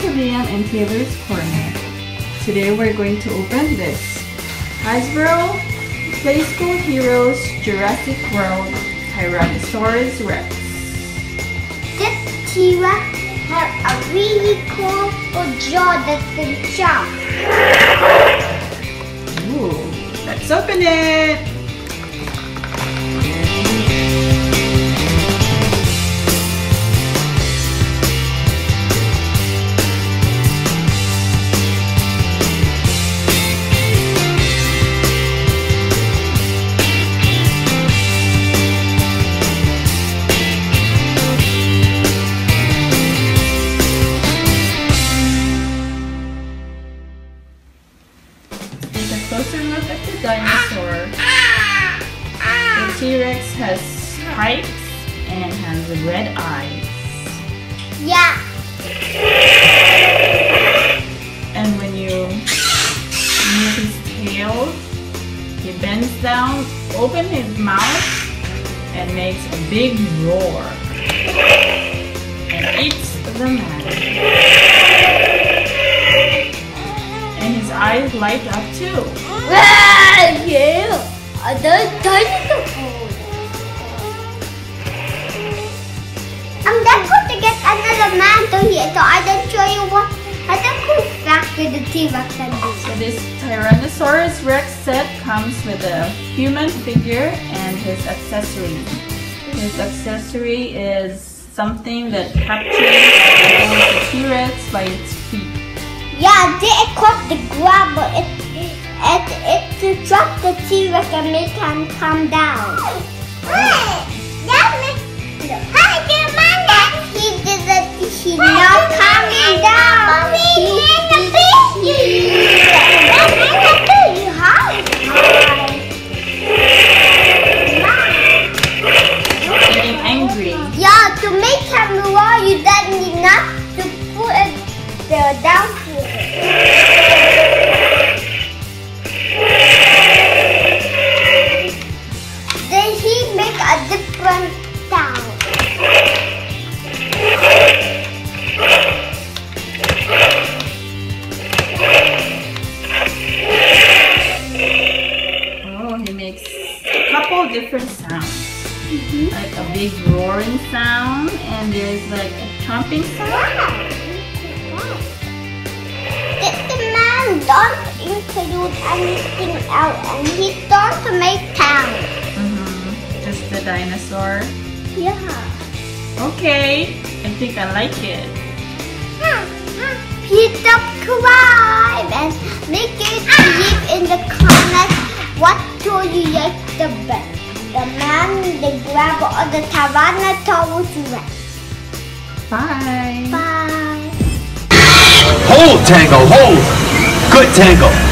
to Liam and Taylor's Corner. Today we're going to open this Hasbro Play School Heroes Jurassic World Tyrannosaurus Rex. This T-Rex has a really cool jaw that can jump. Ooh, let's open it! Closer look at the dinosaur. The T-Rex has stripes and has red eyes. Yeah. And when you move his tail, he bends down, opens his mouth, and makes a big roar. And eats the man. And his eyes light up too. I'm desperate to get another mantle here, so I can show you what other cool fact with the T-Rex can do. So this Tyrannosaurus Rex set comes with a human figure and his accessory. His accessory is something that captures the T-Rex by its feet. Yeah, they equip the grabber. It's to drop the T-Rex and make him come down. He's not coming down. He's getting angry. Yeah, to make him roar, you don't need not to put it down here. Different sounds, like a big roaring sound, and there's like a chomping sound. Did the man don't include anything else, and he don't make sound. Just the dinosaur. Yeah. Okay, I think I like it. He don't cry and make it deep in the corner. What do you like the best? The man, the grabber, or the Tyrannosaurus Rex? Bye. Bye. Hold, Tango, hold. Good, Tango.